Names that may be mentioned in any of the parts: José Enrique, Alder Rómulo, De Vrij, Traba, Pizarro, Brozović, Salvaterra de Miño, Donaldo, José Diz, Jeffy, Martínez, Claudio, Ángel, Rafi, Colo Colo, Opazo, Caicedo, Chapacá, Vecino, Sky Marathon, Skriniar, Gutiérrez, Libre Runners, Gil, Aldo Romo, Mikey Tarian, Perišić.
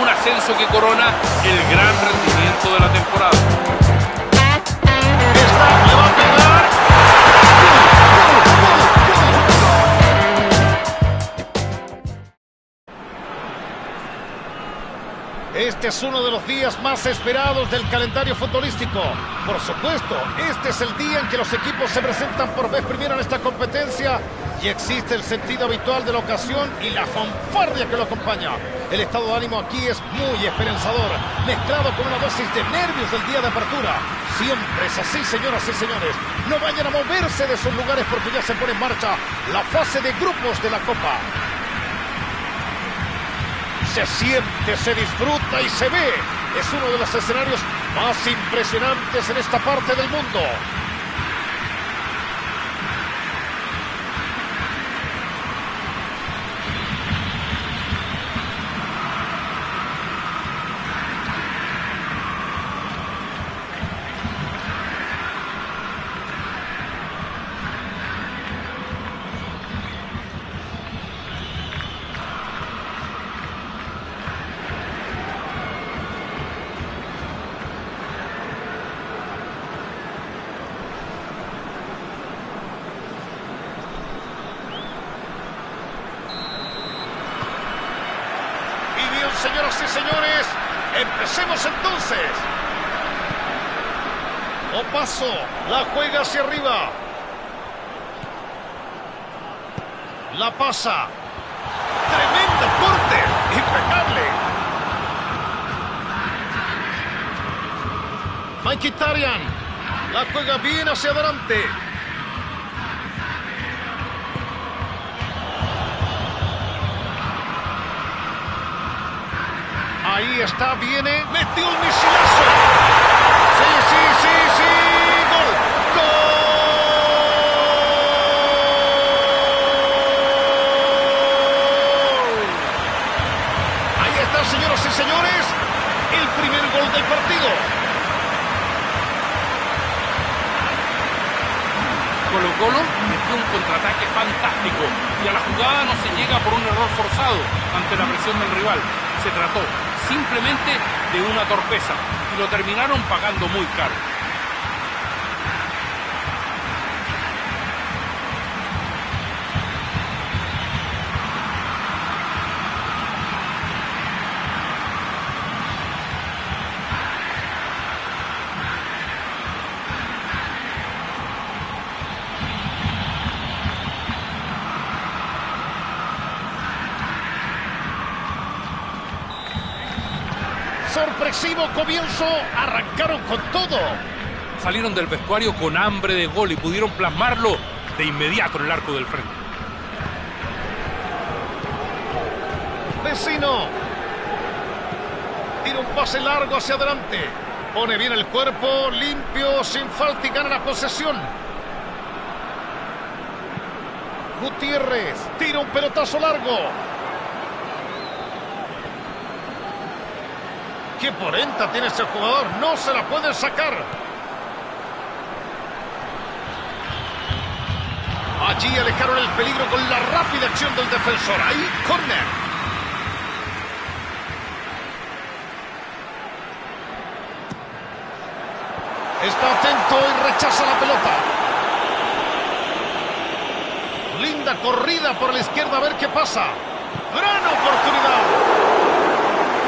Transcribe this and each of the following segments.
un ascenso que corona el gran rendimiento de la temporada. Esta le va a pegar. Este es uno de los días más esperados del calendario futbolístico. Por supuesto, este es el día en que los equipos se presentan por vez primera en esta competencia. Y existe el sentido habitual de la ocasión y la fanfarria que lo acompaña. El estado de ánimo aquí es muy esperanzador, mezclado con una dosis de nervios del día de apertura. Siempre es así, señoras y señores. No vayan a moverse de sus lugares porque ya se pone en marcha la fase de grupos de la Copa. Se siente, se disfruta y se ve. Es uno de los escenarios más impresionantes en esta parte del mundo. Señoras y señores, empecemos entonces. Opazo, la juega hacia arriba. La pasa. Tremendo corte, impecable. Mikey Tarian, la juega bien hacia adelante. Ahí está, viene, metió un misilazo. Sí, gol, gol. Ahí está, señoras y señores, el primer gol del partido. Colo Colo metió un contraataque fantástico y a la jugada no se llega por un error forzado ante la presión del rival. Se trató simplemente de una torpeza y lo terminaron pagando muy caro. Sorpresivo comienzo, arrancaron con todo. Salieron del vestuario con hambre de gol y pudieron plasmarlo de inmediato en el arco del frente. Vecino. Tira un pase largo hacia adelante. Pone bien el cuerpo, limpio, sin falta y gana la posesión. Gutiérrez tira un pelotazo largo. ¡Qué polenta tiene este jugador! ¡No se la pueden sacar! Allí alejaron el peligro con la rápida acción del defensor. ¡Ahí, córner! Está atento y rechaza la pelota. Linda corrida por la izquierda, a ver qué pasa. ¡Gran oportunidad!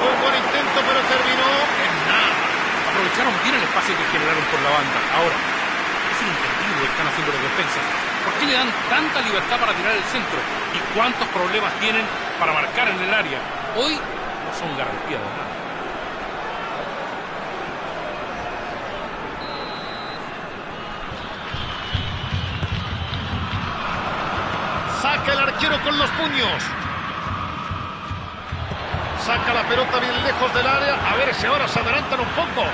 Un buen intento, pero terminó en nada. Aprovecharon bien el espacio que generaron por la banda. Ahora, es entendido lo que están haciendo los defensas. ¿Por qué le dan tanta libertad para tirar el centro? ¿Y cuántos problemas tienen para marcar en el área? Hoy no son garantía de nada. Saca el arquero con los puños. Saca la pelota bien lejos del área. A ver si ahora se adelantan un poco.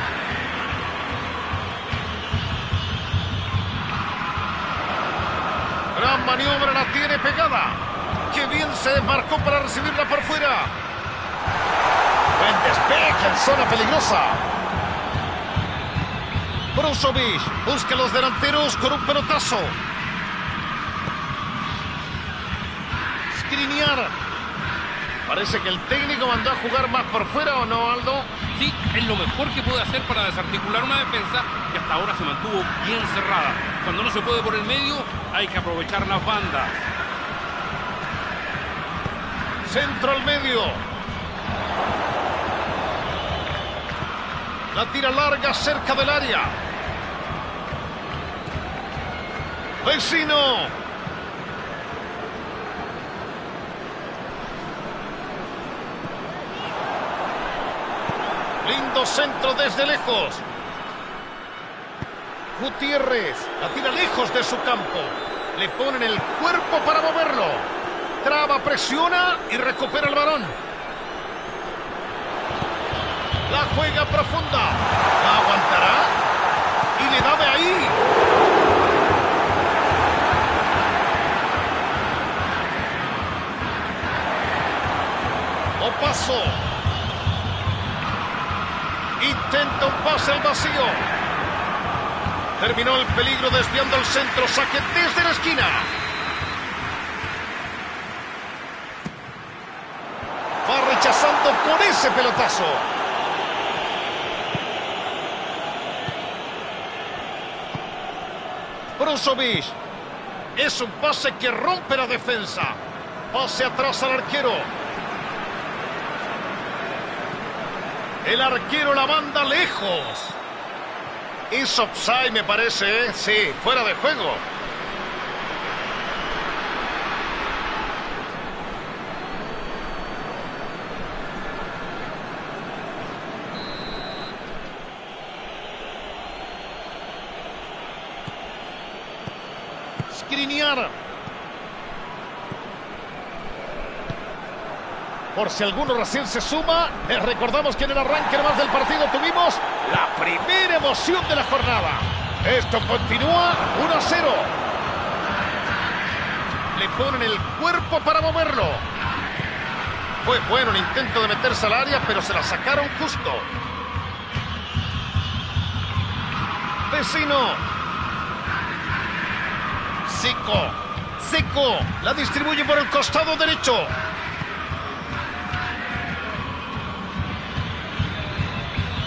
Gran maniobra, la tiene pegada. Qué bien se desmarcó para recibirla por fuera. Buen despeje en zona peligrosa. Brozović busca a los delanteros con un pelotazo. Skriniar. Parece que el técnico mandó a jugar más por fuera, ¿o no, Aldo? Sí, es lo mejor que puede hacer para desarticular una defensa que hasta ahora se mantuvo bien cerrada. Cuando no se puede por el medio, hay que aprovechar las bandas. Centro al medio. La tira larga cerca del área. Vecino. Lindo centro desde lejos. Gutiérrez la tira lejos de su campo. Le ponen el cuerpo para moverlo. Traba, presiona y recupera el balón. La juega profunda. ¿La aguantará? Y le da de ahí. Opazo. Intenta un pase al vacío. Terminó el peligro desviando el centro. Saque desde la esquina. Va rechazando con ese pelotazo. Brozović. Es un pase que rompe la defensa. Pase atrás al arquero. El arquero la manda lejos. Es offside, me parece, ¿eh? Sí, fuera de juego. Skriniar. Por si alguno recién se suma, les recordamos que en el arranque más del partido tuvimos la primera emoción de la jornada. Esto continúa 1-0. Le ponen el cuerpo para moverlo. Fue bueno el intento de meterse al área, pero se la sacaron justo. Vecino. Seco. La distribuye por el costado derecho.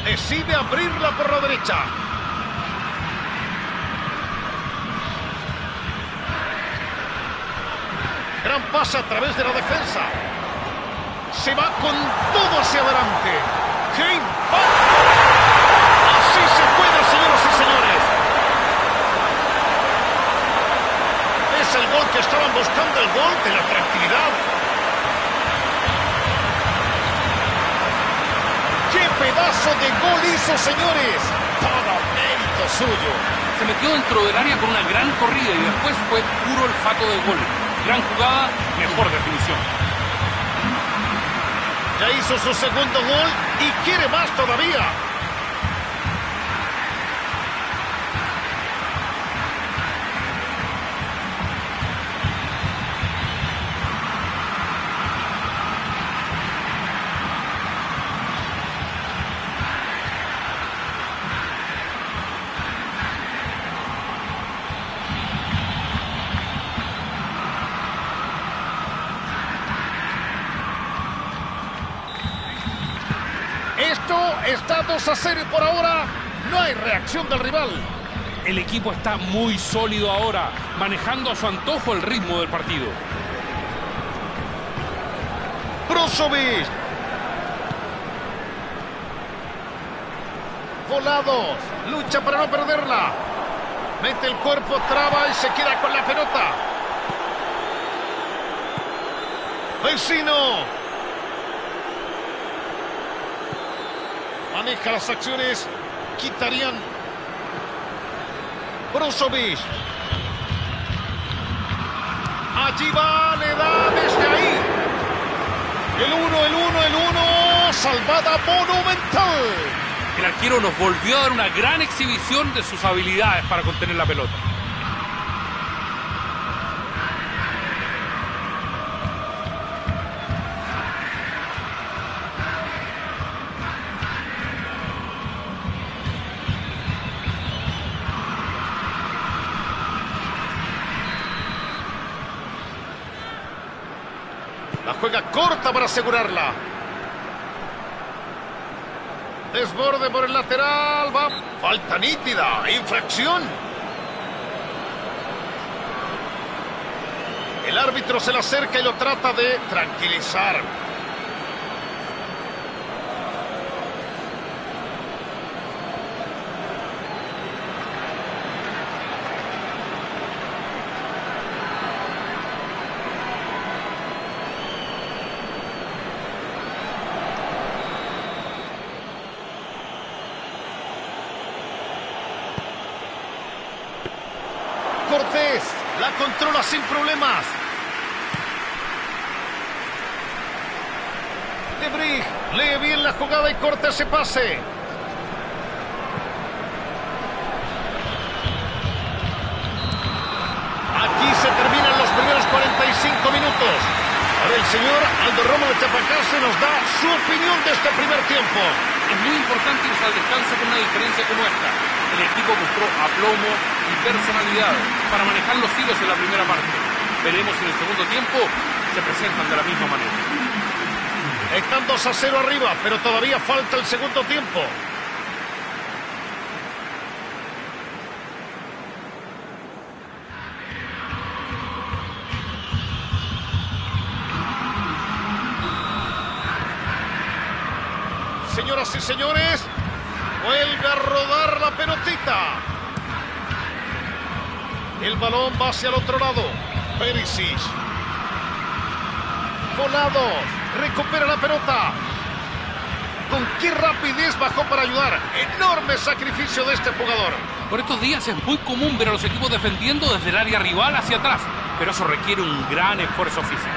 Decide abrirla por la derecha. Gran pase a través de la defensa. Se va con todo hacia adelante. ¡Qué impacto! Así se juega, señoras y señores. Es el gol que estaban buscando, el gol de la tranquilidad. ¡Qué pedazo de gol hizo, señores! ¡Todo mérito suyo! Se metió dentro del área con una gran corrida y después fue puro olfato de gol. Gran jugada, mejor definición. Ya hizo su segundo gol y quiere más todavía. Está 2-0 y por ahora no hay reacción del rival. El equipo está muy sólido ahora, manejando a su antojo el ritmo del partido. Brozović. Volados. Lucha para no perderla. Mete el cuerpo, traba y se queda con la pelota. Vecino. Maneja las acciones Mikey Tarian. Brozović. Allí va, le da desde ahí. El uno. Salvada monumental. El arquero nos volvió a dar una gran exhibición de sus habilidades para contener la pelota. Juega corta para asegurarla. Desborde por el lateral. Va. Falta nítida. Infracción. El árbitro se le acerca y lo trata de tranquilizar. Cortés, la controla sin problemas. De Vrij, lee bien la jugada y corta ese pase. Aquí se terminan los primeros 45 minutos. Ahora el señor Aldo Romo de Chapacá se nos da su opinión de este primer tiempo. Es muy importante irse al descanso con una diferencia como esta. El equipo mostró aplomo y personalidad para manejar los hilos en la primera parte. Veremos si en el segundo tiempo se presentan de la misma manera. Están 2-0 arriba, pero todavía falta el segundo tiempo. Señoras y señores, vuelve a rodar la pelotita. El balón va hacia el otro lado. Perišić. Volado. Recupera la pelota. Con qué rapidez bajó para ayudar. Enorme sacrificio de este jugador. Por estos días es muy común ver a los equipos defendiendo desde el área rival hacia atrás. Pero eso requiere un gran esfuerzo físico.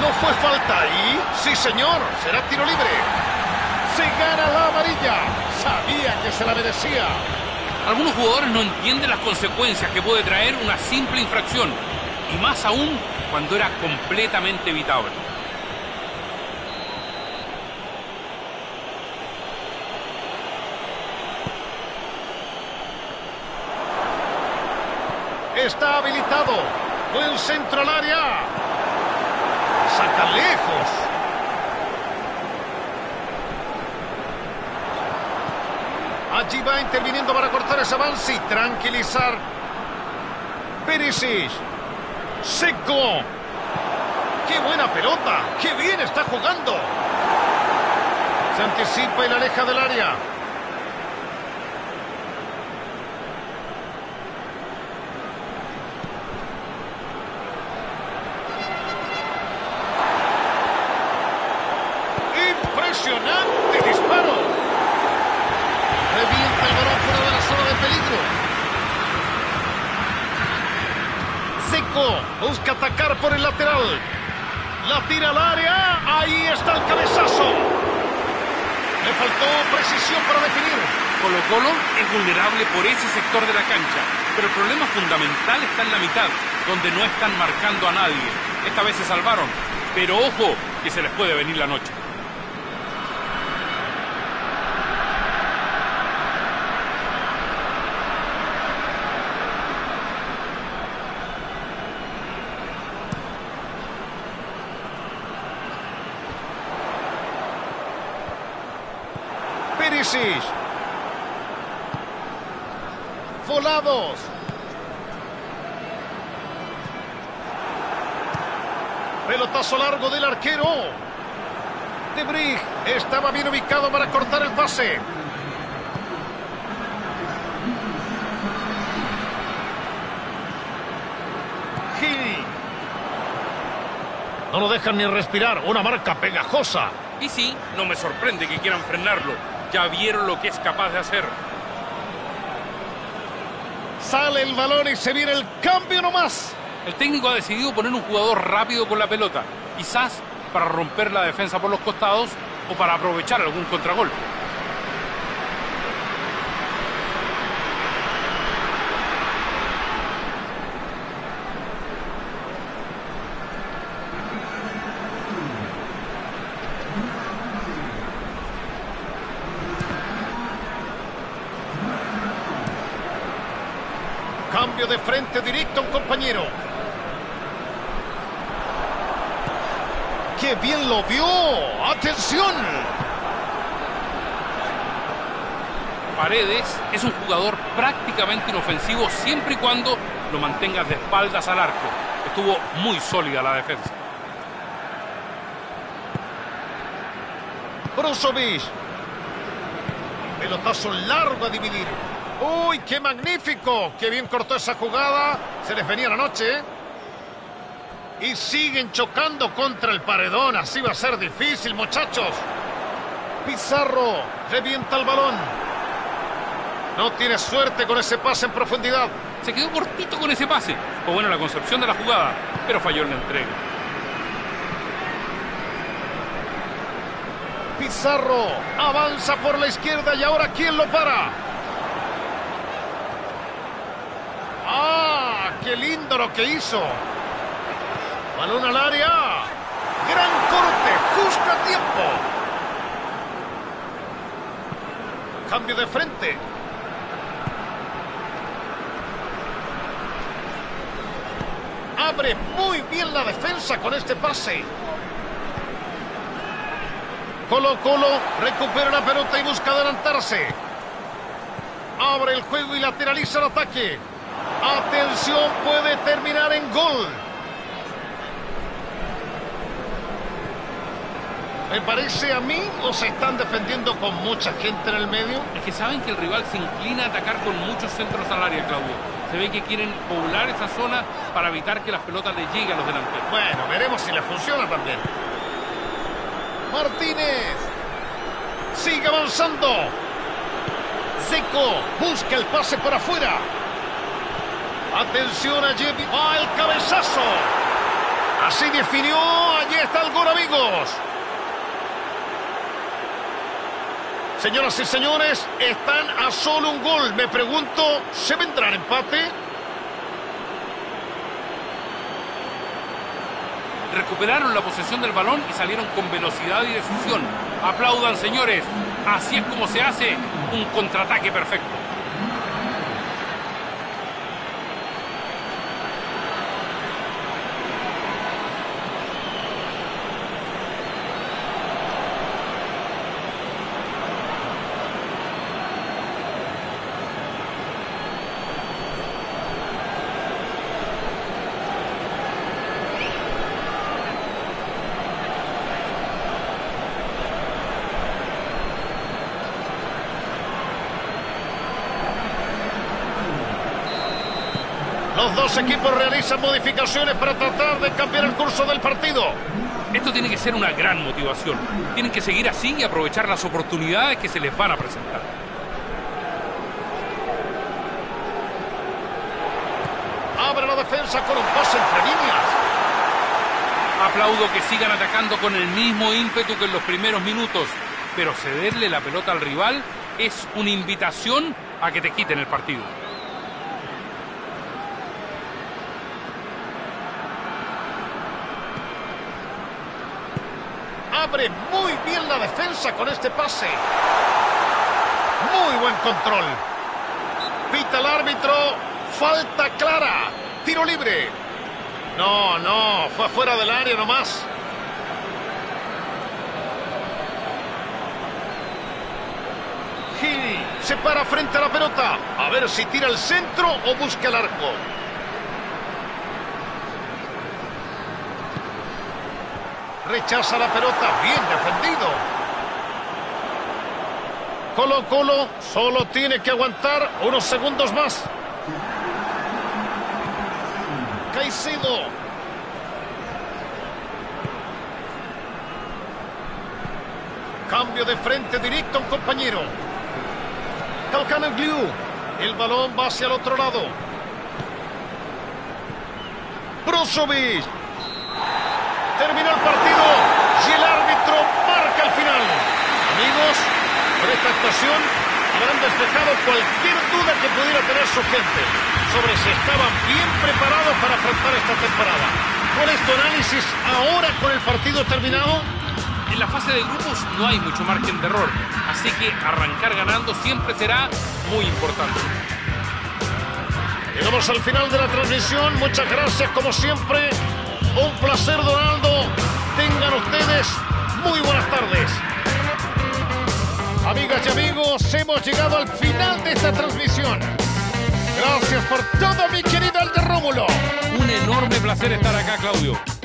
No fue falta ahí. Sí, señor. Será tiro libre. Se gana la amarilla. Sabía que se la merecía. Algunos jugadores no entienden las consecuencias que puede traer una simple infracción. Y más aún cuando era completamente evitable. Está habilitado. Buen centro al área. Saca lejos. Allí va interviniendo para cortar ese avance y tranquilizar. Perišić. Seco. ¡Qué buena pelota! ¡Qué bien está jugando! Se anticipa y la aleja del área. ¡Impresionante disparo! Revienta el balón fuera de la zona de peligro. Seco busca atacar por el lateral. La tira al área. Ahí está el cabezazo. Le faltó precisión para definir. Colo Colo es vulnerable por ese sector de la cancha. Pero el problema fundamental está en la mitad, donde no están marcando a nadie. Esta vez se salvaron. Pero ojo, que se les puede venir la noche. Perišić. Volados. Pelotazo largo del arquero. De Vrij estaba bien ubicado para cortar el pase. Gil. No lo dejan ni respirar. Una marca pegajosa. Y sí, no me sorprende que quieran frenarlo. Ya vieron lo que es capaz de hacer. Sale el balón y se viene el cambio nomás. El técnico ha decidido poner un jugador rápido con la pelota. Quizás para romper la defensa por los costados o para aprovechar algún contragolpe. Cambio de frente directo a un compañero. ¡Qué bien lo vio! ¡Atención! Paredes es un jugador prácticamente inofensivo siempre y cuando lo mantengas de espaldas al arco. Estuvo muy sólida la defensa. Brozović. Pelotazo largo a dividir. ¡Uy, qué magnífico! ¡Qué bien cortó esa jugada! Se les venía la noche, ¿eh? Y siguen chocando contra el paredón. Así va a ser difícil, muchachos. Pizarro revienta el balón. No tiene suerte con ese pase en profundidad. Se quedó cortito con ese pase. O bueno, la concepción de la jugada, pero falló en la entrega. Pizarro avanza por la izquierda y ahora ¿quién lo para? ¡Ah! ¡Qué lindo lo que hizo! Balón al área. Gran corte, justo a tiempo. Cambio de frente. Abre muy bien la defensa con este pase. Colo Colo recupera la pelota y busca adelantarse. Abre el juego y lateraliza el ataque. Atención, puede terminar en gol. Me parece a mí, o se están defendiendo con mucha gente en el medio. Es que saben que el rival se inclina a atacar con muchos centros al área, Claudio. Se ve que quieren poblar esa zona para evitar que las pelotas les lleguen a los delanteros. Bueno, veremos si les funciona también. Martínez sigue avanzando. Seco busca el pase para afuera. Atención a Jeffy. ¡Ah, el cabezazo! Así definió. Allí está el gol, amigos. Señoras y señores, están a solo un gol. Me pregunto, ¿se vendrá el empate? Recuperaron la posesión del balón y salieron con velocidad y decisión. Aplaudan, señores. Así es como se hace un contraataque perfecto. Los dos equipos realizan modificaciones para tratar de cambiar el curso del partido. Esto tiene que ser una gran motivación. Tienen que seguir así y aprovechar las oportunidades que se les van a presentar. Abre la defensa con un pase entre líneas. Aplaudo que sigan atacando con el mismo ímpetu que en los primeros minutos. Pero cederle la pelota al rival es una invitación a que te quiten el partido. Abre muy bien la defensa con este pase. Muy buen control. Pita el árbitro. Falta clara. Tiro libre. No. Fue afuera del área nomás. Gil se para frente a la pelota. A ver si tira el centro o busca el arco. Rechaza la pelota, bien defendido. Colo Colo solo tiene que aguantar unos segundos más. Caicedo. Cambio de frente directo a un compañero. El balón va hacia el otro lado. Brozović. Terminó el partido y el árbitro marca el final. Amigos, por esta actuación habrán despejado cualquier duda que pudiera tener su gente sobre si estaban bien preparados para afrontar esta temporada. ¿Cuál es tu análisis ahora con el partido terminado? En la fase de grupos no hay mucho margen de error, así que arrancar ganando siempre será muy importante. Llegamos al final de la transmisión. Muchas gracias, como siempre. Un placer, Donaldo. tengan ustedes muy buenas tardes. Amigas y amigos, hemos llegado al final de esta transmisión. Gracias por todo, mi querido Alder Rómulo. Un enorme placer estar acá, Claudio.